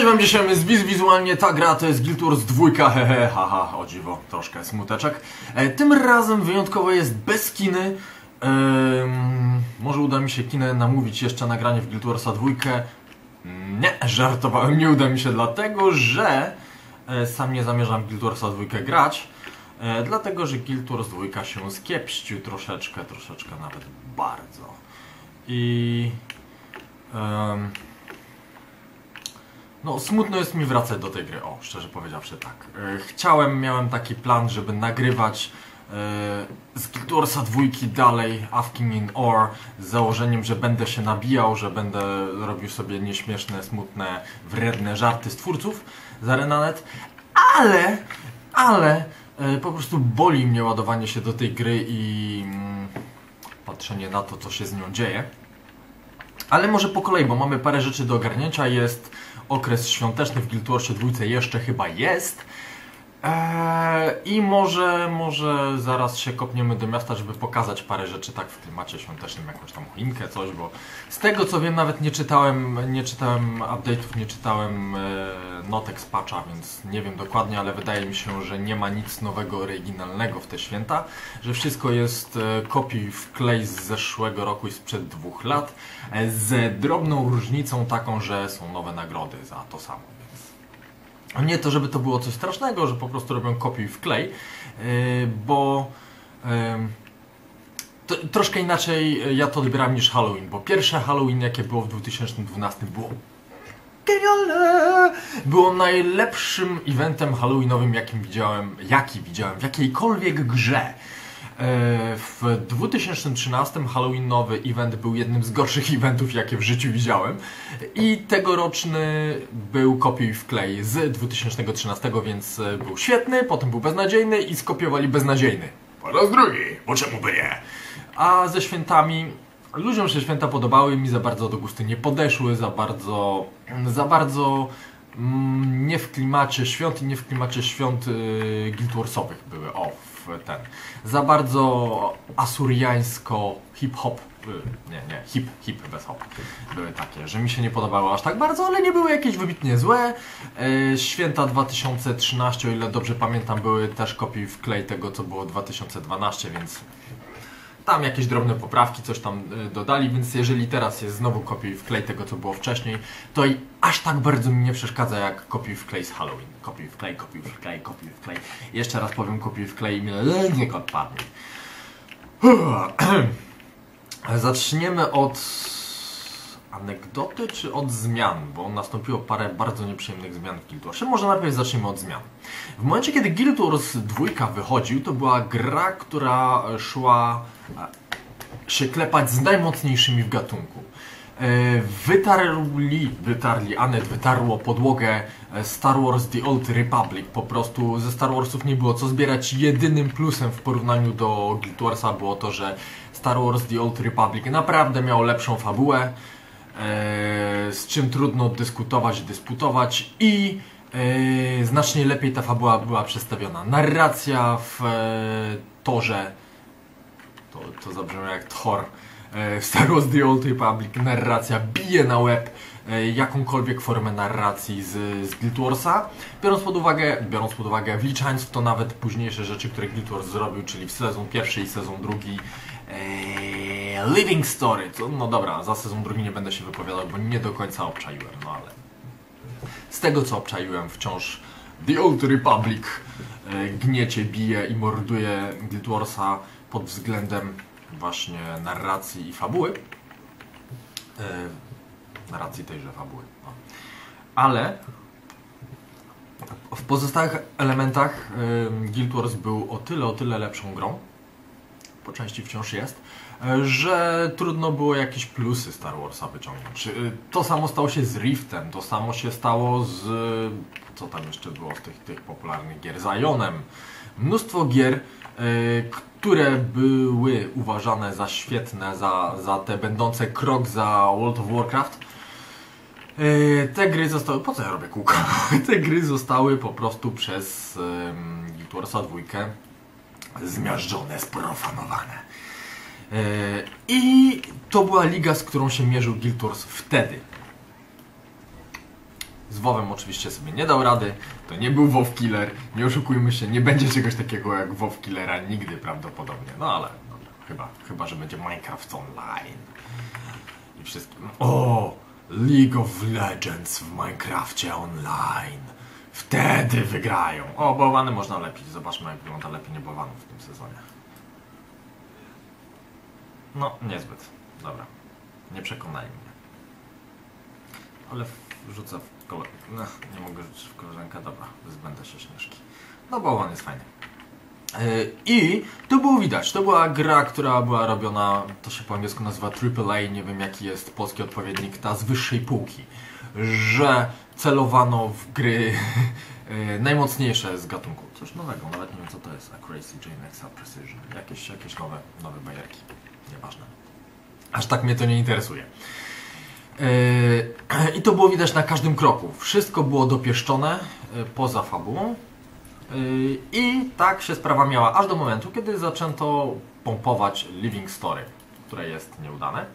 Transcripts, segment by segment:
Cześć wam, dzisiaj jest wizualnie ta gra, to jest Guild Wars 2, hehe, haha, o dziwo, troszkę smuteczek. Tym razem wyjątkowo jest bez kiny. Może uda mi się kinę namówić jeszcze na granie w Guild Warsa 2. Nie, żartowałem, nie uda mi się, dlatego że sam nie zamierzam Guild Warsa 2 grać. Dlatego, że Guild Wars 2 się skiepścił troszeczkę nawet bardzo. I... no smutno jest mi wracać do tej gry, o, szczerze powiedziawszy tak. Miałem taki plan, żeby nagrywać z Guild Warsa 2 dalej Afking in Ore z założeniem, że będę się nabijał, że będę robił sobie nieśmieszne, smutne, wredne żarty z twórców z ArenaNet, ale po prostu boli mnie ładowanie się do tej gry i patrzenie na to, co się z nią dzieje. Ale może po kolei, bo mamy parę rzeczy do ogarnięcia, jest okres świąteczny w Guild Warsie 2, jeszcze chyba jest. I może zaraz się kopniemy do miasta, żeby pokazać parę rzeczy tak w klimacie świątecznym, jakąś tam choinkę, coś, bo z tego co wiem nawet nie czytałem update'ów, nie czytałem notek z patcha, więc nie wiem dokładnie, ale wydaje mi się, że nie ma nic nowego, oryginalnego w te święta, że wszystko jest kopii w klej z zeszłego roku i sprzed 2 lat, z drobną różnicą taką, że są nowe nagrody za to samo. Nie to, żeby to było coś strasznego, że po prostu robią kopiuj w klej, bo troszkę inaczej ja to odbieram niż Halloween, bo pierwsze Halloween, jakie było w 2012, było genialne! Było najlepszym eventem Halloweenowym, jaki widziałem w jakiejkolwiek grze. W 2013 Halloweenowy event był jednym z gorszych eventów, jakie w życiu widziałem, i tegoroczny był kopiuj wklej z 2013, więc był świetny, potem był beznadziejny i skopiowali beznadziejny. Po raz drugi, bo czemu by nie? A ze świętami, ludziom się święta podobały, mi za bardzo do gustu nie podeszły, za bardzo nie w klimacie świąt i nie w klimacie świąt Guild Warsowych były. O, za bardzo asuriańsko hip-hop, nie, hip bez hop, były takie, że mi się nie podobały aż tak bardzo, ale nie były jakieś wybitnie złe. Święta 2013, o ile dobrze pamiętam, były też kopiuj w klej tego, co było 2012, więc tam jakieś drobne poprawki, coś tam dodali, więc jeżeli teraz jest znowu kopiuj w klej tego, co było wcześniej, to i aż tak bardzo mi nie przeszkadza jak kopiuj w klej z Halloween. Kopiuj w klej. Jeszcze raz powiem kopiuj w klej i mi niech odpadnie. Zaczniemy od anegdoty czy od zmian, bo nastąpiło parę bardzo nieprzyjemnych zmian w Guild Warsie. Może najpierw zaczniemy od zmian. W momencie, kiedy Guild Wars 2 wychodził, to była gra, która szła się klepać z najmocniejszymi w gatunku. Anet wytarło podłogę Star Wars The Old Republic. Po prostu ze Star Warsów nie było co zbierać. Jedynym plusem w porównaniu do Guild Warsa było to, że Star Wars The Old Republic naprawdę miał lepszą fabułę, z czym trudno dyskutować i znacznie lepiej ta fabuła była przedstawiona. Narracja w Torze, to zabrzmiało jak Thor, Star Wars The Old Republic, narracja bije na łeb jakąkolwiek formę narracji z Guild Warsa, biorąc pod uwagę, wliczając w to nawet późniejsze rzeczy, które Guild Wars zrobił, czyli w sezon 1 i sezon 2 Living Story. No dobra, za sezon 2 nie będę się wypowiadał, bo nie do końca obczaiłem, no ale z tego co obczaiłem, wciąż The Old Republic gniecie, bije i morduje Guild Warsa pod względem właśnie narracji i fabuły. Narracji tejże fabuły. No. Ale w pozostałych elementach Guild Wars był o tyle lepszą grą, po części wciąż jest, że trudno było jakieś plusy Star Warsa wyciągnąć. To samo stało się z Riftem, to samo się stało z... co tam jeszcze było z tych popularnych gier? Z Aionem. Mnóstwo gier, które były uważane za świetne, za te będące krok za World of Warcraft. Te gry zostały... po co ja robię kółko? Te gry zostały po prostu przez Guild Warsa 2 zmiażdżone, sprofanowane. I to była liga, z którą się mierzył Guild Wars wtedy. Z WoWem oczywiście sobie nie dał rady, to nie był WoW Killer, nie oszukujmy się, nie będzie czegoś takiego jak WoW Killera nigdy prawdopodobnie, no ale dobra, chyba że będzie Minecraft Online i wszystkim. O, League of Legends w Minecrafcie Online, wtedy wygrają. O, bałwany można lepić, zobaczmy jak wygląda lepienie bałwanów w tym sezonie. No, niezbyt, dobra, nie przekonaj mnie, ale rzucę w koleżankę. No, nie mogę rzucić w koleżankę, dobra, zbędę się śnieżki. No bo on jest fajny. I to było widać, to była gra, która była robiona, to się po angielsku nazywa AAA, nie wiem jaki jest polski odpowiednik, ta z wyższej półki, że celowano w gry najmocniejsze z gatunku. Coś nowego, nawet nie wiem co to jest, Accuracy, JNX, Precision, jakieś nowe bajerki, nieważne. Aż tak mnie to nie interesuje. I to było widać na każdym kroku. Wszystko było dopieszczone poza fabułą i tak się sprawa miała aż do momentu, kiedy zaczęto pompować Living Story, które jest nieudane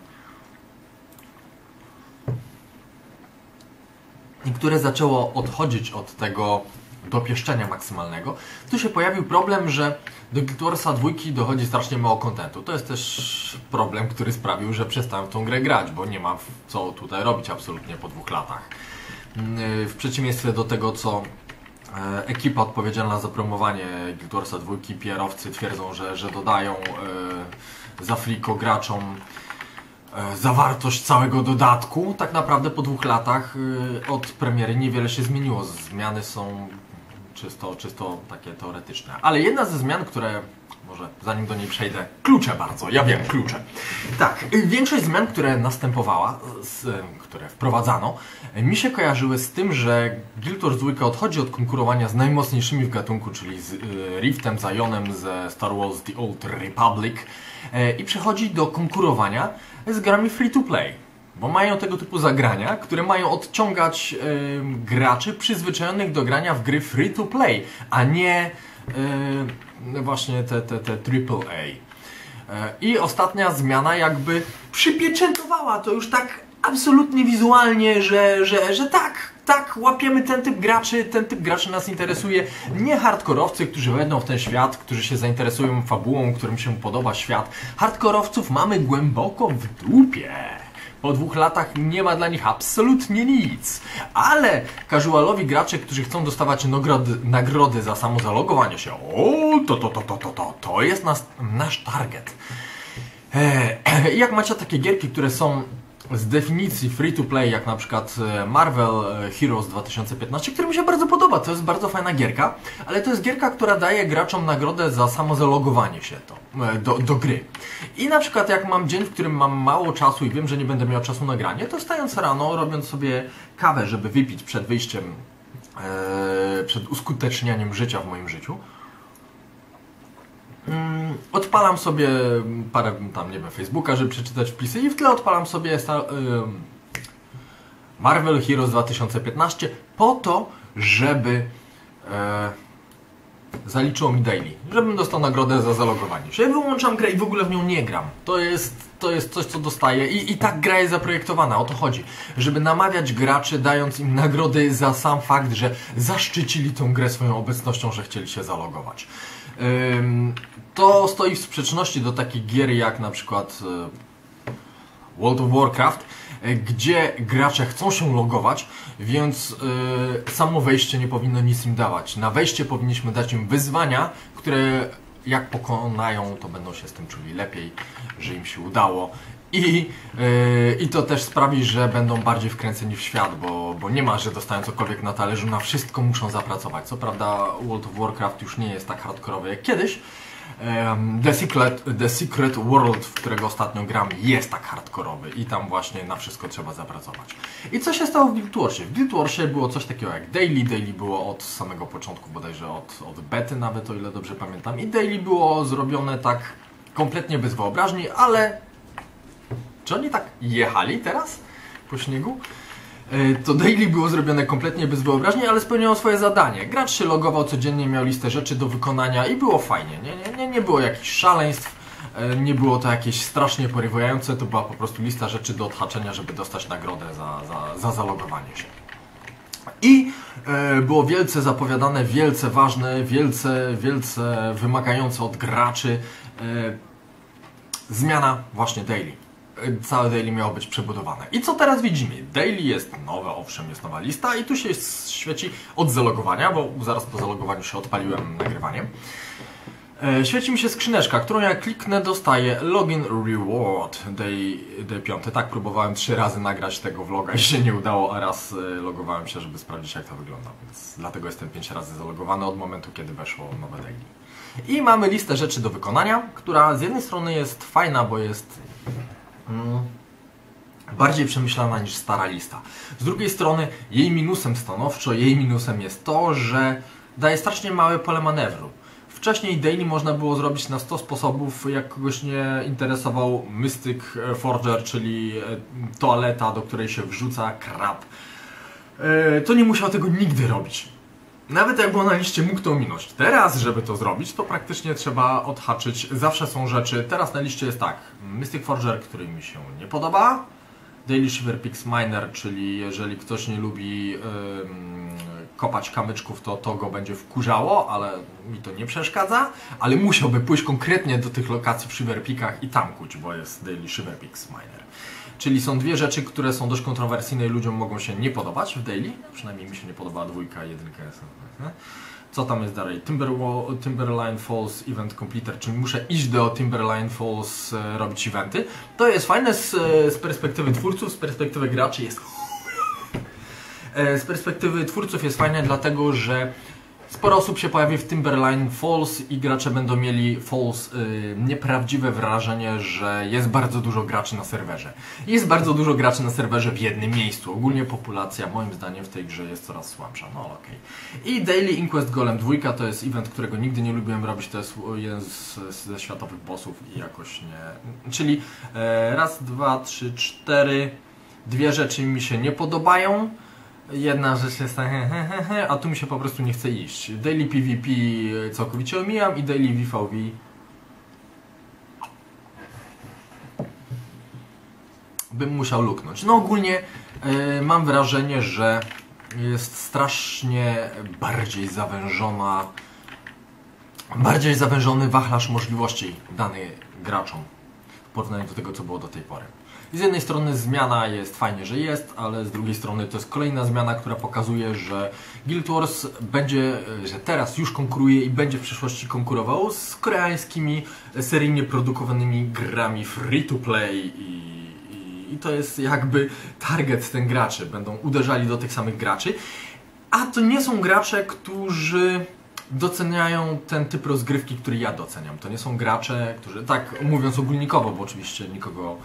i które zaczęło odchodzić od tego dopieszczenia maksymalnego. Tu się pojawił problem, że do Guild Warsa 2 dochodzi strasznie mało kontentu. To jest też problem, który sprawił, że przestałem w tą grę grać, bo nie ma co tutaj robić absolutnie po 2 latach. W przeciwieństwie do tego, co ekipa odpowiedzialna za promowanie Guild Warsa 2, PR-owcy twierdzą, że dodają za friko graczom zawartość całego dodatku, tak naprawdę po 2 latach od premiery niewiele się zmieniło. Zmiany są czysto takie teoretyczne. Ale jedna ze zmian, które, może zanim do niej przejdę, klucze bardzo, ja wiem, klucze. Tak, większość zmian, które następowała, które wprowadzano, mi się kojarzyły z tym, że Guild Wars 2 odchodzi od konkurowania z najmocniejszymi w gatunku, czyli z Riftem, z Aionem, ze Star Wars The Old Republic i przechodzi do konkurowania z grami free to play. Bo mają tego typu zagrania, które mają odciągać graczy przyzwyczajonych do grania w gry free to play, a nie właśnie te AAA. I ostatnia zmiana jakby przypieczętowała to już tak absolutnie wizualnie, że tak, łapiemy ten typ graczy nas interesuje. Nie hardkorowcy, którzy wejdą w ten świat, którzy się zainteresują fabułą, którym się podoba świat. Hardkorowców mamy głęboko w dupie. Po 2 latach nie ma dla nich absolutnie nic. Ale casualowi gracze, którzy chcą dostawać nagrody za samo zalogowanie się, o, to jest nasz target. Jak macie takie gierki, które są z definicji free to play, jak na przykład Marvel Heroes 2015, który mi się bardzo podoba, to jest bardzo fajna gierka, ale to jest gierka, która daje graczom nagrodę za samo zalogowanie się do gry. I na przykład jak mam dzień, w którym mam mało czasu i wiem, że nie będę miał czasu na granie, to wstając rano, robiąc sobie kawę, żeby wypić przed wyjściem, przed uskutecznianiem życia w moim życiu, odpalam sobie parę, tam nie wiem, Facebooka, żeby przeczytać wpisy i w tle odpalam sobie Marvel Heroes 2015 po to, żeby zaliczyło mi daily, żebym dostał nagrodę za zalogowanie się. Ja wyłączam grę i w ogóle w nią nie gram. To jest coś, co dostaję i tak gra jest zaprojektowana, o to chodzi. Żeby namawiać graczy, dając im nagrody za sam fakt, że zaszczycili tą grę swoją obecnością, że chcieli się zalogować. To stoi w sprzeczności do takich gier jak na przykład World of Warcraft, gdzie gracze chcą się logować, więc samo wejście nie powinno nic im dawać. Na wejście powinniśmy dać im wyzwania, które jak pokonają, to będą się z tym czuli lepiej, że im się udało. I to też sprawi, że będą bardziej wkręceni w świat, bo nie ma, że dostają cokolwiek na talerzu, na wszystko muszą zapracować. Co prawda World of Warcraft już nie jest tak hardkorowy jak kiedyś. The Secret World, w którego ostatnio gram, jest tak hardkorowy i tam właśnie na wszystko trzeba zapracować. I co się stało w Guild Warsie? W Guild Warsie było coś takiego jak Daily. Daily było od samego początku, bodajże od bety nawet, o ile dobrze pamiętam. I Daily było zrobione tak kompletnie bez wyobraźni, ale... Czy oni tak jechali teraz po śniegu? To daily było zrobione kompletnie bez wyobraźni, ale spełniało swoje zadanie. Gracz się logował codziennie, miał listę rzeczy do wykonania i było fajnie. Nie było jakichś szaleństw, nie było to jakieś strasznie porywające, to była po prostu lista rzeczy do odhaczenia, żeby dostać nagrodę za zalogowanie się. I było wielce zapowiadane, wielce ważne, wielce wymagające od graczy zmiana właśnie daily. Całe daily miało być przebudowane. I co teraz widzimy? Daily jest nowe, owszem, jest nowa lista i tu się świeci od zalogowania, bo zaraz po zalogowaniu się odpaliłem nagrywanie. Świeci mi się skrzyneczka, którą ja kliknę, dostaję Login Reward Day 5. Tak, próbowałem 3 razy nagrać tego vloga i się nie udało, a raz logowałem się, żeby sprawdzić, jak to wygląda. Więc dlatego jestem 5 razy zalogowany od momentu, kiedy weszło nowe daily. I mamy listę rzeczy do wykonania, która z jednej strony jest fajna, bo jest bardziej przemyślana niż stara lista. Z drugiej strony jej minusem stanowczo, jej minusem jest to, że daje strasznie małe pole manewru. Wcześniej daily można było zrobić na 100 sposobów, jak kogoś nie interesował Mystic Forger, czyli toaleta, do której się wrzuca krab. To nie musiał tego nigdy robić. Nawet jak było na liście, mógł to ominąć. Teraz, żeby to zrobić, to praktycznie trzeba odhaczyć. Zawsze są rzeczy. Teraz na liście jest tak. Mystic Forger, który mi się nie podoba. Daily Shiver Peaks Miner, czyli jeżeli ktoś nie lubi kopać kamyczków, to go będzie wkurzało, ale mi to nie przeszkadza. Ale musiałby pójść konkretnie do tych lokacji w Shiver Peakach i tam kuć, bo jest Daily Shiver Peaks Miner. Czyli są dwie rzeczy, które są dość kontrowersyjne i ludziom mogą się nie podobać w daily. Przynajmniej mi się nie podoba 2, 1 jest. Co tam jest dalej? Timberline Falls Event Completer, czyli muszę iść do Timberline Falls, robić eventy. To jest fajne z perspektywy twórców, z perspektywy graczy jest... Z perspektywy twórców jest fajne, dlatego że sporo osób się pojawi w Timberline Falls i gracze będą mieli Falls nieprawdziwe wrażenie, że jest bardzo dużo graczy na serwerze. Jest bardzo dużo graczy na serwerze w jednym miejscu. Ogólnie populacja moim zdaniem w tej grze jest coraz słabsza. No ale okej. I Daily Inquest Golem 2 to jest event, którego nigdy nie lubiłem robić. To jest jeden ze światowych bossów i jakoś nie... Czyli raz, dwa, trzy, cztery. Dwie rzeczy mi się nie podobają. Jedna rzecz jest tak, a tu mi się po prostu nie chce iść. Daily PvP całkowicie omijam i Daily VVV bym musiał luknąć. No ogólnie mam wrażenie, że jest strasznie bardziej zawężony wachlarz możliwości dany graczom w porównaniu do tego, co było do tej pory. Z jednej strony zmiana jest, fajnie, że jest, ale z drugiej strony to jest kolejna zmiana, która pokazuje, że Guild Wars będzie, że teraz już konkuruje i będzie w przyszłości konkurował z koreańskimi, seryjnie produkowanymi grami free-to-play i to jest jakby target ten graczy. Będą uderzali do tych samych graczy, a to nie są gracze, którzy... doceniają ten typ rozgrywki, który ja doceniam. To nie są gracze, którzy, tak mówiąc ogólnikowo, bo oczywiście nikogo,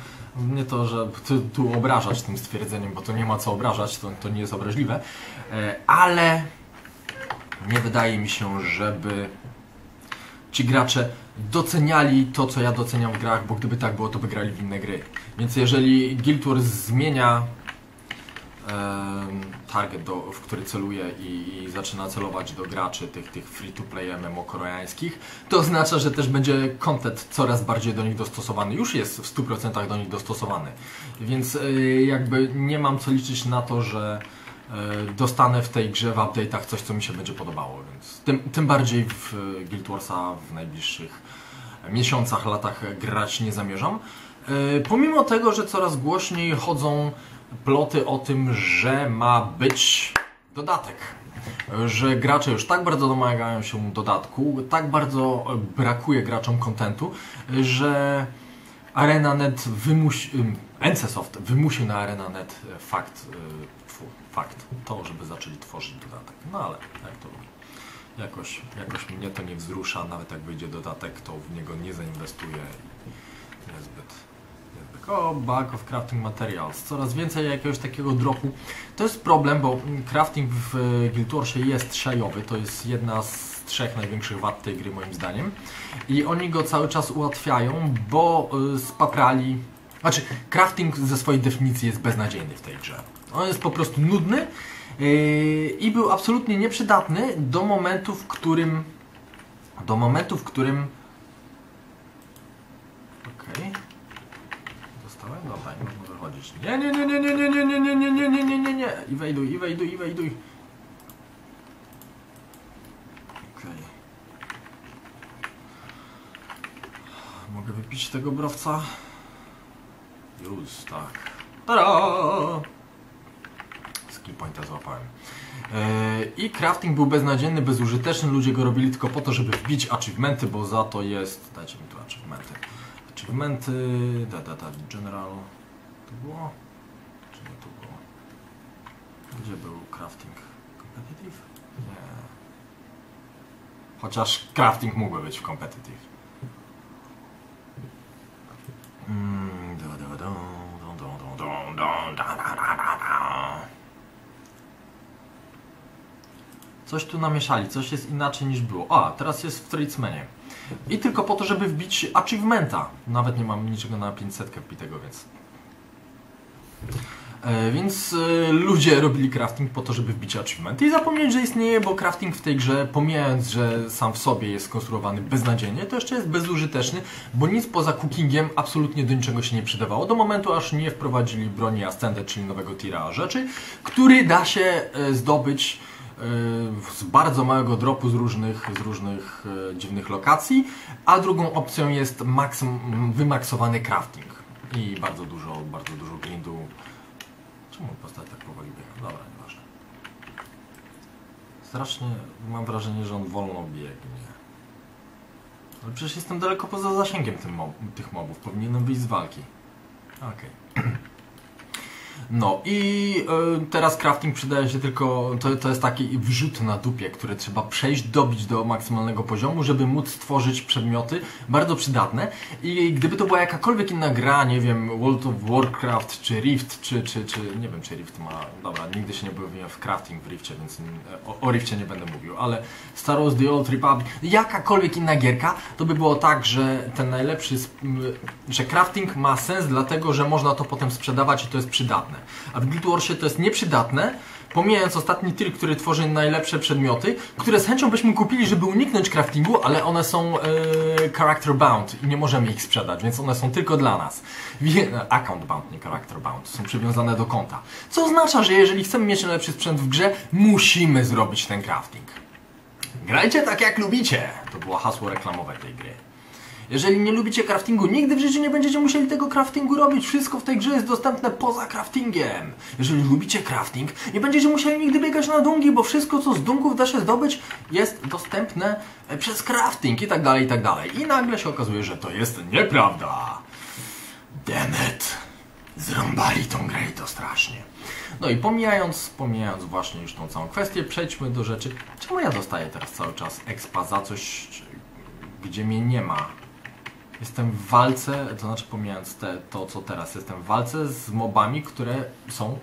nie to, że tu obrażać tym stwierdzeniem, bo to nie ma co obrażać, to nie jest obraźliwe, ale nie wydaje mi się, żeby ci gracze doceniali to, co ja doceniam w grach, bo gdyby tak było, to by grali w inne gry. Więc jeżeli Guild Wars zmienia target, w który celuje i zaczyna celować do graczy tych free-to-play MMO koreańskich, to oznacza, że też będzie content coraz bardziej do nich dostosowany. Już jest w 100% do nich dostosowany. Więc jakby nie mam co liczyć na to, że dostanę w tej grze w update'ach coś, co mi się będzie podobało. Więc tym bardziej w Guild Warsa w najbliższych miesiącach, latach grać nie zamierzam. Pomimo tego, że coraz głośniej chodzą ploty o tym, że ma być dodatek, że gracze już tak bardzo domagają się dodatku, tak bardzo brakuje graczom kontentu, że ArenaNet NCSoft wymusił na ArenaNet fakt to, żeby zaczęli tworzyć dodatek. No ale jak to lubię. Jakoś mnie to nie wzrusza, nawet jak wyjdzie dodatek, to w niego nie zainwestuję niezbyt. O, bag of crafting materials. Coraz więcej jakiegoś takiego dropu. To jest problem, bo crafting w Guild Warsie jest siajowy. To jest jedna z 3 największych wad tej gry moim zdaniem. I oni go cały czas ułatwiają, bo spaprali... Znaczy, crafting ze swojej definicji jest beznadziejny w tej grze. On jest po prostu nudny i był absolutnie nieprzydatny do momentu, w którym... Okej. Dobra, nie można wychodzić. robisz. Nie. I wejduj, i wejduj. Okej. Mogę wypić tego browca? Już, tak. Tada! Skill pointa złapałem. I crafting był beznadziejny, bezużyteczny. Ludzie go robili tylko po to, żeby wbić achievementy, bo za to jest... Dajcie mi tu achievementy. Achievementy, general. To było? Czy nie to było? Gdzie był crafting? Competitive? Nie. Chociaż crafting mógłby być w competitive. Coś tu namieszali, coś jest inaczej niż było. A, teraz jest w tradesmanie. I tylko po to, żeby wbić achievementa. Nawet nie mam niczego na 500 wbitego, więc... ludzie robili crafting po to, żeby wbić achievement. I zapomnieć, że istnieje, bo crafting w tej grze, pomijając, że sam w sobie jest skonstruowany beznadziejnie, to jeszcze jest bezużyteczny, bo nic poza cookingiem absolutnie do niczego się nie przydawało, do momentu aż nie wprowadzili broni Ascender, czyli nowego tira rzeczy, który da się zdobyć z bardzo małego dropu z różnych dziwnych lokacji, a drugą opcją jest wymaksowany crafting. I bardzo dużo grindu. Czemu postać tak powoli biega? Dobra, nieważne. Strasznie mam wrażenie, że on wolno biegnie. Ale przecież jestem daleko poza zasięgiem tych mobów. Powinienem wyjść z walki. Okej. No i teraz crafting przydaje się tylko, to jest taki wrzut na dupie, który trzeba przejść, dobić do maksymalnego poziomu, żeby móc stworzyć przedmioty bardzo przydatne. I gdyby to była jakakolwiek inna gra, nie wiem, World of Warcraft, czy Rift, czy nie wiem, czy Rift ma, dobra, nigdy się nie bawiłem w crafting w Rifcie, więc o Rifcie nie będę mówił, ale Star Wars The Old Republic, jakakolwiek inna gierka, to by było tak, że ten najlepszy, że crafting ma sens dlatego, że można to potem sprzedawać i to jest przydatne. A w Guild Warsie to jest nieprzydatne, pomijając ostatni tir, który tworzy najlepsze przedmioty, które z chęcią byśmy kupili, żeby uniknąć craftingu, ale one są character bound i nie możemy ich sprzedać, więc one są tylko dla nas. Account bound, nie character bound, są przywiązane do konta. Co oznacza, że jeżeli chcemy mieć najlepszy sprzęt w grze, musimy zrobić ten crafting. Grajcie tak jak lubicie! To było hasło reklamowe tej gry. Jeżeli nie lubicie craftingu, nigdy w życiu nie będziecie musieli tego craftingu robić. Wszystko w tej grze jest dostępne poza craftingiem. Jeżeli lubicie crafting, nie będziecie musieli nigdy biegać na dungi, bo wszystko, co z dungów da się zdobyć, jest dostępne przez crafting i tak dalej, i tak dalej. I nagle się okazuje, że to jest nieprawda. Demet, zrąbali tą grę i to strasznie. No i pomijając właśnie już tą całą kwestię, przejdźmy do rzeczy. Czemu ja dostaję teraz cały czas expa za coś, gdzie mnie nie ma? Jestem w walce, to znaczy pomijając to, co teraz, jestem w walce z mobami, które są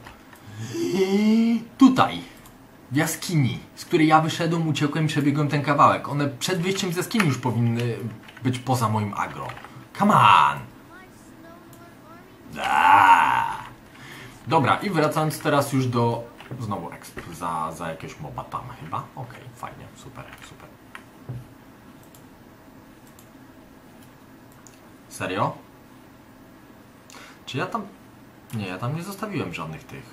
tutaj, w jaskini, z której ja wyszedłem, uciekłem i przebiegłem ten kawałek. One przed wyjściem z jaskini już powinny być poza moim agro. Come on! Dobra, i wracając teraz już do... Znowu exp za jakiegoś moba tam chyba. Okej, fajnie, super. Serio? Czy ja tam... Nie, ja tam nie zostawiłem żadnych tych.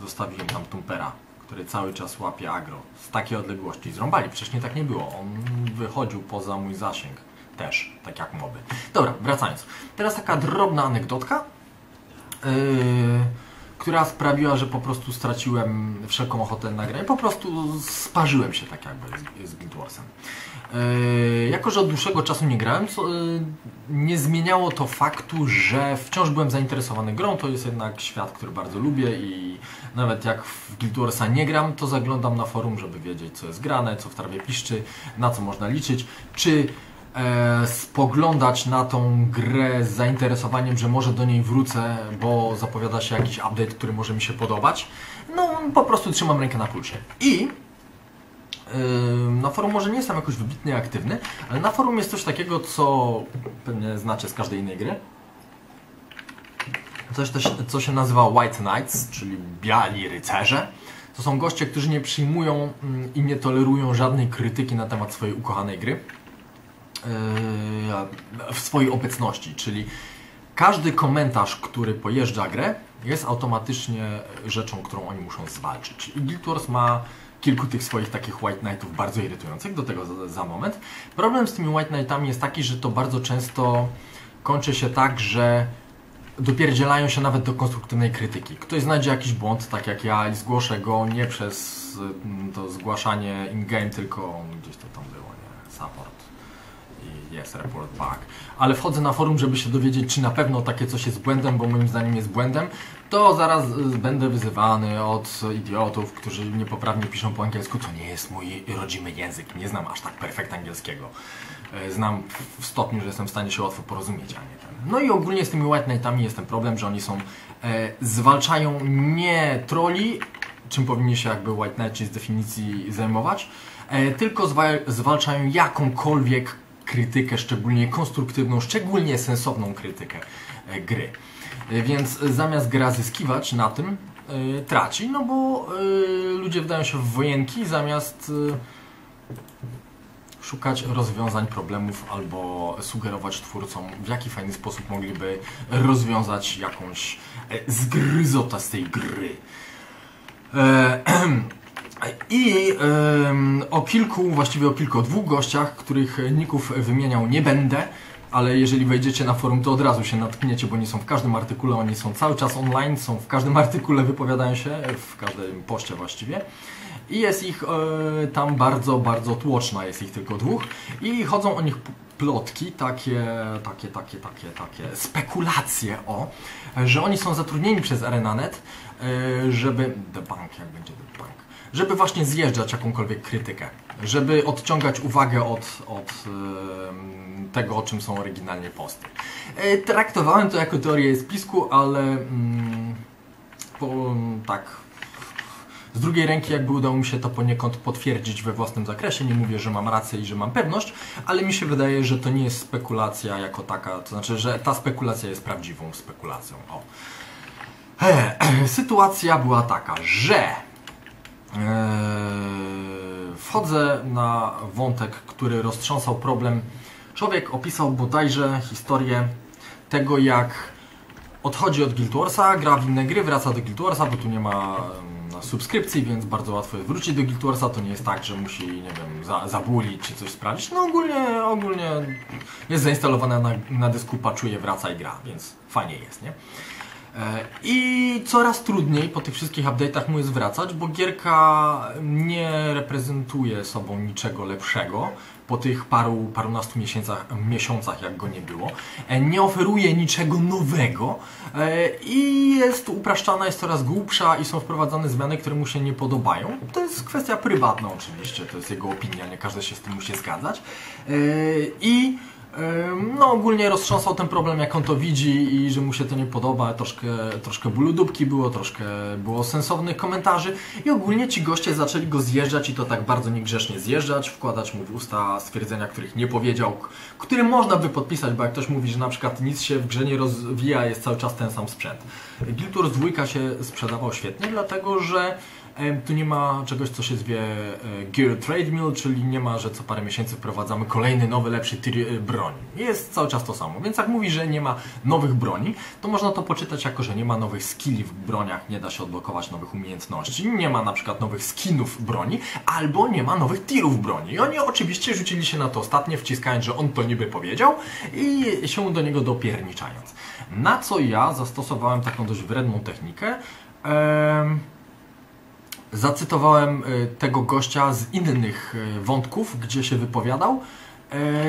Zostawiłem tam Tumpera, który cały czas łapie agro. Z takiej odległości. Zrąbali, wcześniej tak nie było. On wychodził poza mój zasięg. Też, tak jak moby. Dobra, wracając. Teraz taka drobna anegdotka, która sprawiła, że po prostu straciłem wszelką ochotę na grę. Po prostu sparzyłem się tak jakby z Guild Warsem. Jako że od dłuższego czasu nie grałem, nie zmieniało to faktu, że wciąż byłem zainteresowany grą. To jest jednak świat, który bardzo lubię i nawet jak w Guild Warsa nie gram, to zaglądam na forum, żeby wiedzieć, co jest grane, co w trawie piszczy, na co można liczyć, czy spoglądać na tą grę z zainteresowaniem, że może do niej wrócę, bo zapowiada się jakiś update, który może mi się podobać. No, po prostu trzymam rękę na pulsie. I na forum może nie jestem jakoś wybitnie aktywny, ale na forum jest coś takiego, co pewnie znacie z każdej innej gry. Coś, co się nazywa White Knights, czyli biali rycerze. To są goście, którzy nie przyjmują i nie tolerują żadnej krytyki na temat swojej ukochanej gry w swojej obecności, czyli Każdy komentarz, który pojeżdża grę, jest automatycznie rzeczą, którą oni muszą zwalczyć. I Guild Wars ma kilku tych swoich takich White Knightów bardzo irytujących, do tego za moment. Problem z tymi White Knightami jest taki, że to bardzo często kończy się tak, że dopierdzielają się nawet do konstruktywnej krytyki. Ktoś znajdzie jakiś błąd, tak jak ja, i zgłoszę go nie przez to zgłaszanie in-game, tylko gdzieś to tam było, nie? Support. Jest report bug. Ale wchodzę na forum, żeby się dowiedzieć, czy na pewno takie coś jest błędem, bo moim zdaniem jest błędem, to zaraz będę wyzywany od idiotów, którzy niepoprawnie piszą po angielsku. To nie jest mój rodzimy język. Nie znam aż tak perfekt angielskiego. Znam w stopniu, że jestem w stanie się łatwo porozumieć, a nie ten. No i ogólnie z tymi White Knightami jest ten problem, że oni są... zwalczają nie troli, czym powinni się jakby White Knights z definicji zajmować, tylko zwalczają jakąkolwiek krytykę, szczególnie konstruktywną, szczególnie sensowną krytykę gry. Więc zamiast gra zyskiwać na tym, traci, no bo ludzie wdają się w wojenki zamiast szukać rozwiązań problemów albo sugerować twórcom, w jaki fajny sposób mogliby rozwiązać jakąś zgryzotę z tej gry. I o dwóch gościach, których ników wymieniał nie będę, ale jeżeli wejdziecie na forum, to od razu się natkniecie, bo nie są w każdym artykule, oni są cały czas online, są w każdym artykule, wypowiadają się, w każdym poście właściwie. I jest ich tam bardzo, bardzo tłoczna, jest ich tylko dwóch i chodzą o nich plotki, takie spekulacje o, że oni są zatrudnieni przez ArenaNet, żeby... debunk, jak będzie debunk. Żeby właśnie zjeżdżać jakąkolwiek krytykę, żeby odciągać uwagę od tego, o czym są oryginalnie posty. Traktowałem to jako teorię spisku, ale tak z drugiej ręki jakby udało mi się to poniekąd potwierdzić we własnym zakresie. Nie mówię, że mam rację i że mam pewność, ale mi się wydaje, że to nie jest spekulacja jako taka, to znaczy, że ta spekulacja jest prawdziwą spekulacją. O. Sytuacja była taka, że... wchodzę na wątek, który roztrząsał problem. Człowiek opisał bodajże historię tego, jak odchodzi od Guild Warsa, gra w inne gry, wraca do Guild Warsa, bo tu nie ma subskrypcji, więc bardzo łatwo jest wrócić do Guild Warsa. To nie jest tak, że musi, nie wiem, zabulić czy coś sprawdzić. No ogólnie jest zainstalowana na dysku, paczuje, wraca i gra, więc fajnie jest, nie? I coraz trudniej po tych wszystkich update'ach mu jest wracać, bo gierka nie reprezentuje sobą niczego lepszego po tych parunastu miesiącach, jak go nie było. Nie oferuje niczego nowego i jest upraszczana, jest coraz głupsza i są wprowadzane zmiany, które mu się nie podobają. To jest kwestia prywatna oczywiście, to jest jego opinia, nie każdy się z tym musi zgadzać. I no ogólnie roztrząsał ten problem, jak on to widzi i że mu się to nie podoba, troszkę bólu dupki było, troszkę było sensownych komentarzy i ogólnie ci goście zaczęli go zjeżdżać i to tak bardzo niegrzecznie zjeżdżać, wkładać mu w usta stwierdzenia, których nie powiedział, które można by podpisać, bo jak ktoś mówi, że na przykład nic się w grze nie rozwija, jest cały czas ten sam sprzęt. Guild Wars 2 się sprzedawał świetnie, dlatego że tu nie ma czegoś, co się zwie Gear Trademill, czyli nie ma, że co parę miesięcy wprowadzamy kolejny, nowy, lepszy tir broni. Jest cały czas to samo, więc jak mówi, że nie ma nowych broni, to można to poczytać jako, że nie ma nowych skilli w broniach, nie da się odblokować nowych umiejętności, nie ma na przykład nowych skinów broni, albo nie ma nowych tirów broni. I oni oczywiście rzucili się na to ostatnie, wciskając, że on to niby powiedział i się do niego dopierniczając. Na co ja zastosowałem taką dość wredną technikę, zacytowałem tego gościa z innych wątków, gdzie się wypowiadał,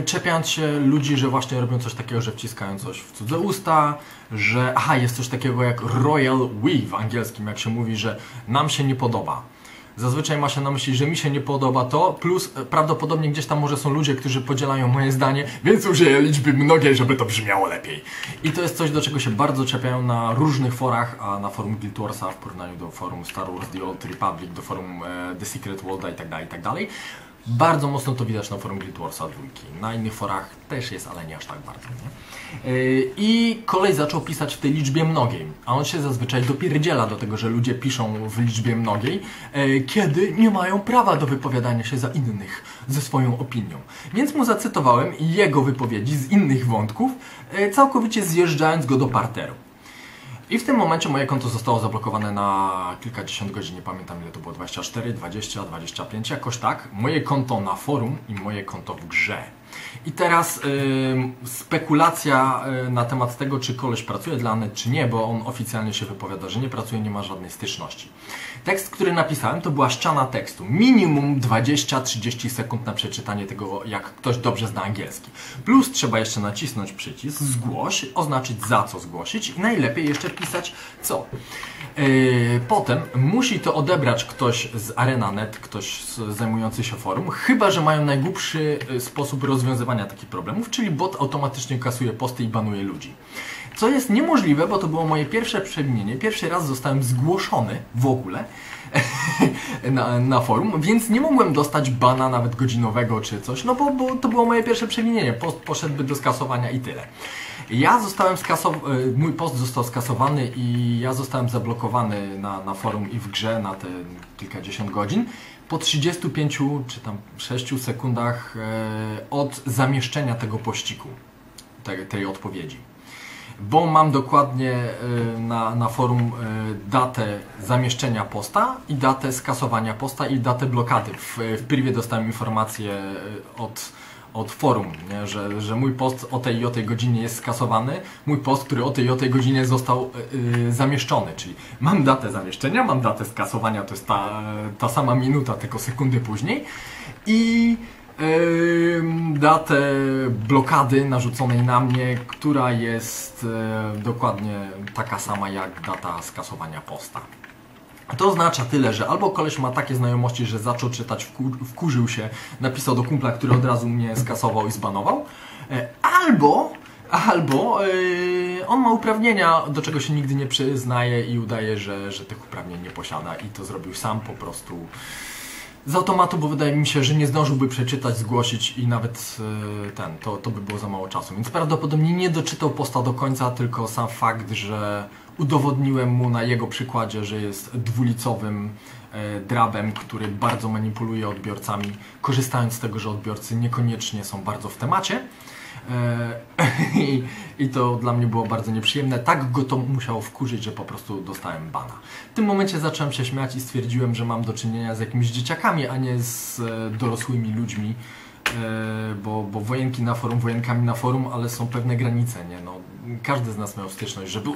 czepiając się ludzi, że właśnie robią coś takiego, że wciskają coś w cudze usta, że jest coś takiego jak royal we w angielskim, jak się mówi, że nam się nie podoba. Zazwyczaj ma się na myśli, że mi się nie podoba to, plus prawdopodobnie gdzieś tam może są ludzie, którzy podzielają moje zdanie, więc użyję liczby mnogiej, żeby to brzmiało lepiej. I to jest coś, do czego się bardzo czepiają na różnych forach, a na forum Guild Warsa w porównaniu do forum Star Wars The Old Republic, do forum The Secret World i tak dalej, Bardzo mocno to widać na forum Guild Warsa 2. Na innych forach też jest, ale nie aż tak bardzo. Nie? I kolej zaczął pisać w tej liczbie mnogiej, a on się zazwyczaj dopierdziela do tego, że ludzie piszą w liczbie mnogiej, kiedy nie mają prawa do wypowiadania się za innych ze swoją opinią. Więc mu zacytowałem jego wypowiedzi z innych wątków, całkowicie zjeżdżając go do parteru. I w tym momencie moje konto zostało zablokowane na kilkadziesiąt godzin, nie pamiętam ile to było, 24, 20, 25, jakoś tak. Moje konto na forum i moje konto w grze. I teraz spekulacja na temat tego, czy koleś pracuje dla Anet, czy nie, bo on oficjalnie się wypowiada, że nie pracuje, nie ma żadnej styczności. Tekst, który napisałem, to była ściana tekstu. Minimum 20-30 sekund na przeczytanie tego, jak ktoś dobrze zna angielski. Plus trzeba jeszcze nacisnąć przycisk, zgłoś, oznaczyć za co zgłosić i najlepiej jeszcze pisać co. Potem musi to odebrać ktoś z ArenaNet, ktoś zajmujący się forum, chyba że mają najgłupszy sposób rozwiązywania takich problemów, czyli bot automatycznie kasuje posty i banuje ludzi. Co jest niemożliwe, bo to było moje pierwsze przewinienie. Pierwszy raz zostałem zgłoszony w ogóle na forum, więc nie mogłem dostać bana nawet godzinowego czy coś, no bo to było moje pierwsze przewinienie. Post poszedłby do skasowania i tyle. Ja zostałem skasowany, mój post został skasowany i ja zostałem zablokowany na forum i w grze na te kilkadziesiąt godzin. Po 35 czy tam 6 sekundach od zamieszczenia tego pościgu, tej odpowiedzi. Bo mam dokładnie na forum datę zamieszczenia posta i datę skasowania posta i datę blokady. W privie dostałem informację od forum, nie? Że mój post o tej i o tej godzinie jest skasowany, mój post, który o tej i o tej godzinie został zamieszczony, czyli mam datę zamieszczenia, mam datę skasowania, to jest ta sama minuta, tylko sekundy później i datę blokady narzuconej na mnie, która jest dokładnie taka sama jak data skasowania posta. To oznacza tyle, że albo koleś ma takie znajomości, że zaczął czytać, wkurzył się, napisał do kumpla, który od razu mnie skasował i zbanował, albo on ma uprawnienia, do czego się nigdy nie przyznaje i udaje, że tych uprawnień nie posiada i to zrobił sam po prostu z automatu, bo wydaje mi się, że nie zdążyłby przeczytać, zgłosić i nawet to by było za mało czasu. Więc prawdopodobnie nie doczytał posta do końca, tylko sam fakt, że udowodniłem mu na jego przykładzie, że jest dwulicowym drabem, który bardzo manipuluje odbiorcami, korzystając z tego, że odbiorcy niekoniecznie są bardzo w temacie. I to dla mnie było bardzo nieprzyjemne. Tak go to musiało wkurzyć, że po prostu dostałem bana. W tym momencie zacząłem się śmiać i stwierdziłem, że mam do czynienia z jakimiś dzieciakami, a nie z dorosłymi ludźmi, bo wojenki na forum, wojenkami na forum, ale są pewne granice, nie? No, każdy z nas miał styczność, że był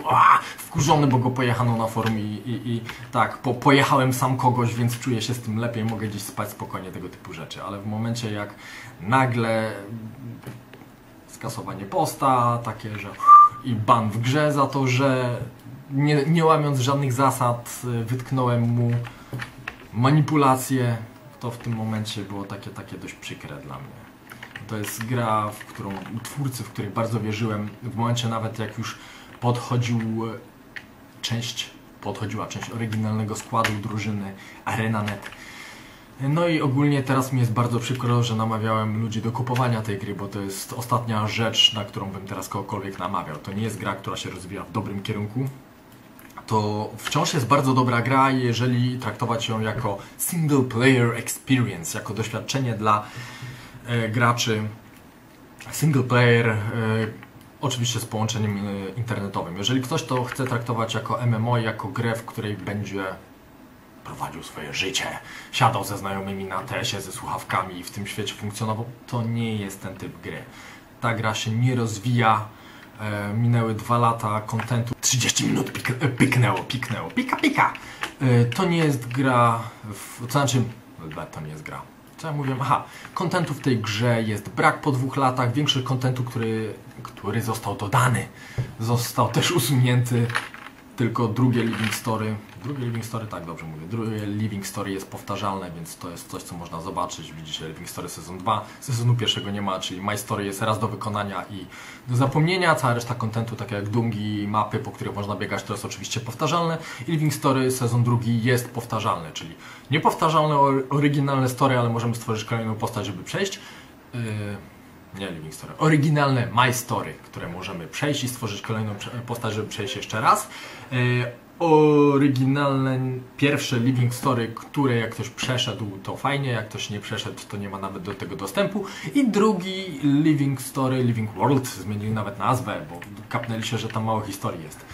wkurzony, bo go pojechano na forum i tak, pojechałem sam kogoś, więc czuję się z tym lepiej, mogę gdzieś spać spokojnie, tego typu rzeczy, ale w momencie jak nagle skasowanie posta, takie, że i ban w grze za to, że nie łamiąc żadnych zasad wytknąłem mu manipulację, to w tym momencie było takie dość przykre dla mnie. To jest gra, w której bardzo wierzyłem, w momencie nawet jak już podchodziła część oryginalnego składu drużyny ArenaNet. No i ogólnie teraz mi jest bardzo przykro, że namawiałem ludzi do kupowania tej gry, bo to jest ostatnia rzecz, na którą bym teraz kogokolwiek namawiał. To nie jest gra, która się rozwija w dobrym kierunku. To wciąż jest bardzo dobra gra, jeżeli traktować ją jako single player experience, jako doświadczenie dla graczy single player, oczywiście z połączeniem internetowym. Jeżeli ktoś to chce traktować jako MMO, jako grę, w której będzie prowadził swoje życie, siadał ze znajomymi na tesie, ze słuchawkami i w tym świecie funkcjonował, to nie jest ten typ gry. Ta gra się nie rozwija. Minęły 2 lata kontentu, 30 minut piknęło. To nie jest gra, to nie jest gra. Co ja mówiłem? Aha, kontentu w tej grze jest brak po 2 latach. Większość kontentu, który został dodany, został też usunięty tylko drugie Living Story. Drugie Living Story, tak, dobrze mówię. Drugie Living Story jest powtarzalne, więc to jest coś, co można zobaczyć. Widzicie Living Story sezon 2. Sezonu pierwszego nie ma, czyli My Story jest raz do wykonania i do zapomnienia. Cała reszta kontentu, tak jak dungi, mapy, po których można biegać, to jest oczywiście powtarzalne. I Living Story sezon drugi jest powtarzalny, czyli niepowtarzalne, oryginalne story, ale możemy stworzyć kolejną postać, żeby przejść. Nie Living Story, oryginalne My Story, które możemy przejść i stworzyć kolejną postać, żeby przejść jeszcze raz. Oryginalne pierwsze Living Story, które jak ktoś przeszedł, to fajnie, jak ktoś nie przeszedł, to nie ma nawet do tego dostępu. I drugi Living Story, Living World, zmienili nawet nazwę, bo kapnęli się, że tam mało historii jest.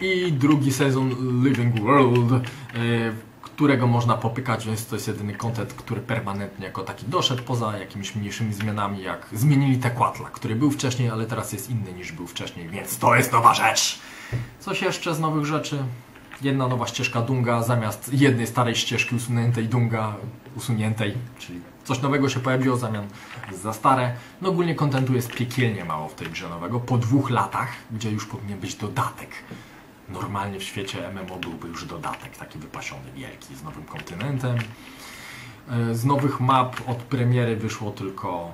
I drugi sezon Living World, którego można popykać, więc to jest jedyny content, który permanentnie jako taki doszedł, poza jakimiś mniejszymi zmianami, jak zmienili Tequatla, który był wcześniej, ale teraz jest inny niż był wcześniej, więc to jest nowa rzecz. Coś jeszcze z nowych rzeczy? Jedna nowa ścieżka Dunga, zamiast jednej starej ścieżki usuniętej Dunga, czyli coś nowego się pojawiło zamiast za stare. No ogólnie kontentu jest piekielnie mało w tej grze nowego, po 2 latach, gdzie już powinien być dodatek. Normalnie w świecie MMO byłby już dodatek, taki wypasiony, wielki, z nowym kontynentem. Z nowych map od premiery wyszło tylko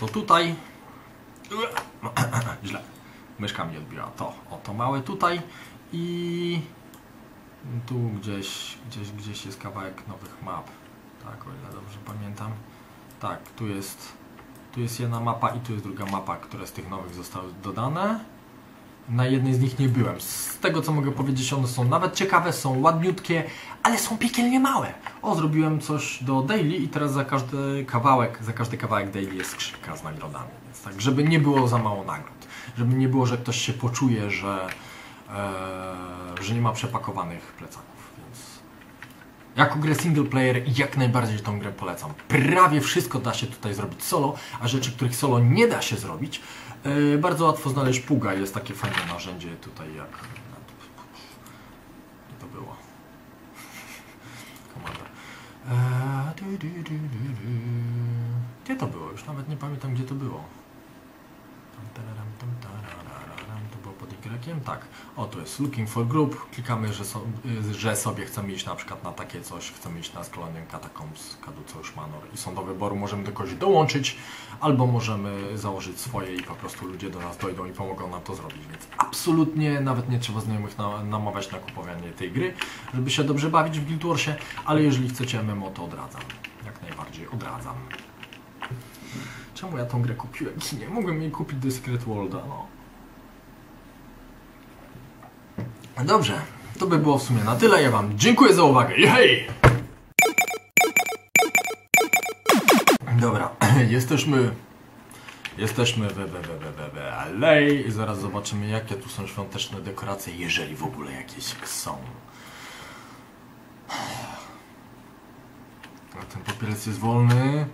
to tutaj. Źle. Myszka mi odbiła to. O, to małe tutaj. I tu gdzieś jest kawałek nowych map. Tak, o ile dobrze pamiętam. Tak, tu jest jedna mapa i tu jest druga mapa, które z tych nowych zostały dodane. Na jednej z nich nie byłem. Z tego, co mogę powiedzieć, one są nawet ciekawe, są ładniutkie, ale są piekielnie małe. O, zrobiłem coś do daily i teraz za każdy kawałek daily jest skrzynka z nagrodami. Więc tak, żeby nie było za mało nagród. Żeby nie było, że ktoś się poczuje, że nie ma przepakowanych plecaków. Więc jako grę single player jak najbardziej tą grę polecam. Prawie wszystko da się tutaj zrobić solo, a rzeczy, których solo nie da się zrobić, bardzo łatwo znaleźć. Puga jest takie fajne narzędzie tutaj jak... to było? Komandor. Gdzie to było? Już nawet nie pamiętam, gdzie to było. To było pod Y? Tak. O, to jest Looking for Group. Klikamy, że sobie chcemy iść na przykład na takie coś. Chcemy iść na Skolonię Catacombs, Caduceus Manor. I są do wyboru. Możemy do kogoś dołączyć, albo możemy założyć swoje i po prostu ludzie do nas dojdą i pomogą nam to zrobić. Więc absolutnie nawet nie trzeba znajomych namawiać na kupowanie tej gry, żeby się dobrze bawić w Guild Warsie. Ale jeżeli chcecie MMO, to odradzam. Jak najbardziej odradzam. Czemu ja tą grę kupiłem? Nie mogłem jej kupić The Secret Worlda, no. Dobrze, to by było w sumie na tyle. Ja Wam dziękuję za uwagę. Hej! Dobra, jesteśmy we alei i zaraz zobaczymy, jakie tu są świąteczne dekoracje, jeżeli w ogóle jakieś są. A ten popielec jest wolny.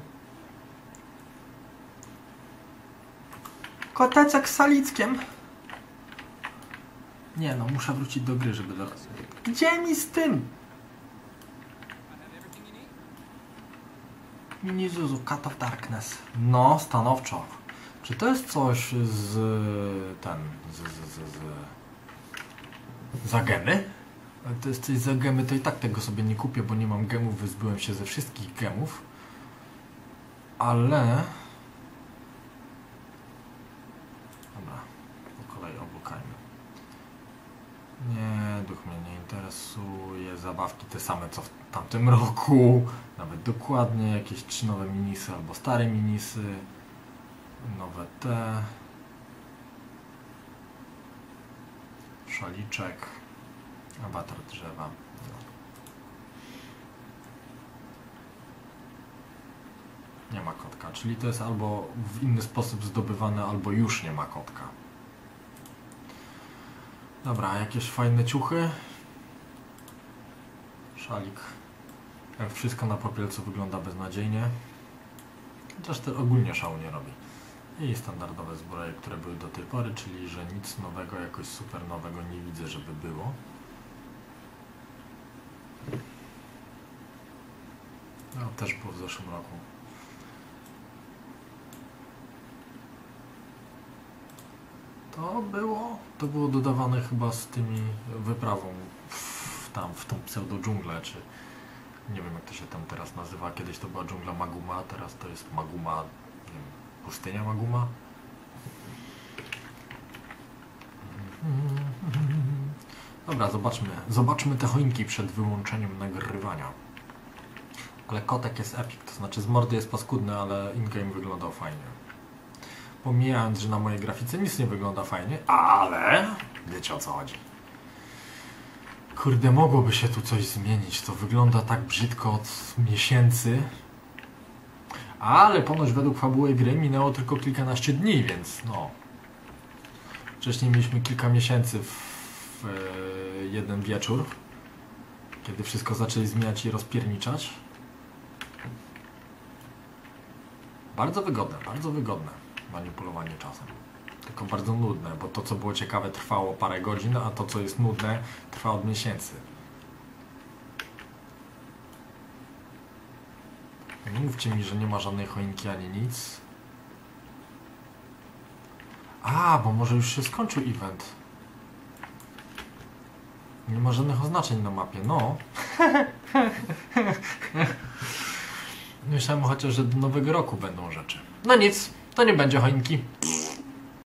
Koteczek z salickiem. Nie no, muszę wrócić do gry, żeby zaraz... Gdzie mi z tym? Mini Zuzu, Cut of Darkness. No, stanowczo. Czy to jest coś z... Zagemy? Ale to jest coś za gemy, to i tak tego sobie nie kupię, bo nie mam gemów, wyzbyłem się ze wszystkich gemów. Ale... Nie, duch mnie nie interesuje. Zabawki te same co w tamtym roku. Nawet dokładnie jakieś 3 nowe minisy albo stare minisy. Nowe te. Szaliczek. Awatar drzewa. Nie ma kotka, czyli to jest albo w inny sposób zdobywane, albo już nie ma kotka. Dobra, jakieś fajne ciuchy. Szalik. Wszystko na popielcu wygląda beznadziejnie. Chociaż to ogólnie szału nie robi. I standardowe zbroje, które były do tej pory, czyli że nic nowego, jakoś super nowego nie widzę, żeby było. No, też było w zeszłym roku. To było dodawane chyba z tymi wyprawą w tą pseudo dżunglę, czy nie wiem jak to się tam teraz nazywa. Kiedyś to była dżungla Maguma, teraz to jest Maguma, nie wiem, pustynia Maguma. Dobra, zobaczmy te choinki przed wyłączeniem nagrywania. Ale kotek jest epic, to znaczy z mordy jest paskudny, ale in-game wyglądał fajnie. Pomijając, że na mojej grafice nic nie wygląda fajnie, ale wiecie o co chodzi. Kurde, mogłoby się tu coś zmienić, to wygląda tak brzydko od miesięcy. Ale ponoć według fabuły gry minęło tylko kilkanaście dni, więc no... Wcześniej mieliśmy kilka miesięcy w jeden wieczór, kiedy wszystko zaczęli zmieniać i rozpierniczać. Bardzo wygodne manipulowanie czasem. Tylko bardzo nudne, bo to co było ciekawe trwało parę godzin, a to co jest nudne trwa od miesięcy. Nie mówcie mi, że nie ma żadnej choinki ani nic. A, bo może już się skończył event. Nie ma żadnych oznaczeń na mapie, no. Myślałem chociaż, że do nowego roku będą rzeczy. No nic, to nie będzie choinki.